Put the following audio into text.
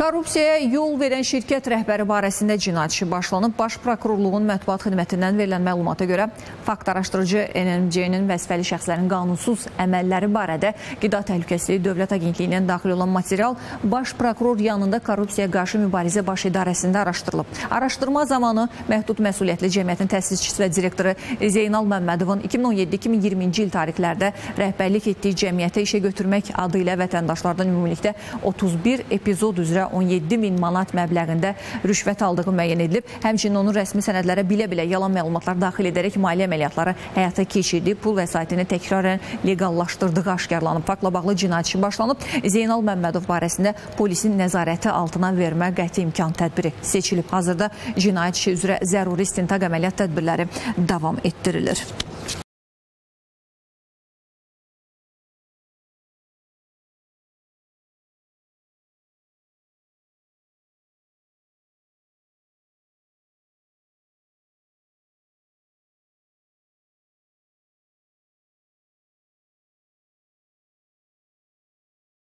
Korrupsiyaya yol verən şirkət rəhbəri barəsində cinayət işi başlanıb. Baş Prokurorluğun mətbuat xidmətindən verilən məlumata görə fakt araşdırıcı NMG-nin vəzifəli şəxslərin qanunsuz əməlləri barədə Qida Təhlükəsizliyi Dövlət Agentliyindən daxil olan material Baş Prokuror yanında Korrupsiyaya qarşı Mübarizə Baş İdarəsində araşdırılıb. Araşdırma zamanı məhdud məsuliyyətli cəmiyyətin təsisçisi və direktoru Zeynal Məmmədovun 2017-2020-ci il tarixlərdə rəhbərlik etdiyi cəmiyyətə işə götürmək adı ilə vətəndaşlardan ümumilikdə 31 epizod üzrə 17.000 manat məbləğində rüşvət aldığı müəyyən edilib. Həmçinin onun rəsmi sənədlərə bilə-bilə yalan məlumatlar daxil edərək maliyyə əməliyyatları həyata keçirdiyi, pul vəsaitini təkrarən leqallaşdırdığı aşkarlanıb. Faktla bağlı cinayət işi başlanıb. Zeynal Məmmədov barəsində polisin nəzarəti altına vermə qəti imkan tədbiri seçilib. Hazırda cinayət işi üzrə zəruri istintaq əməliyyat tədbirləri davam etdirilir.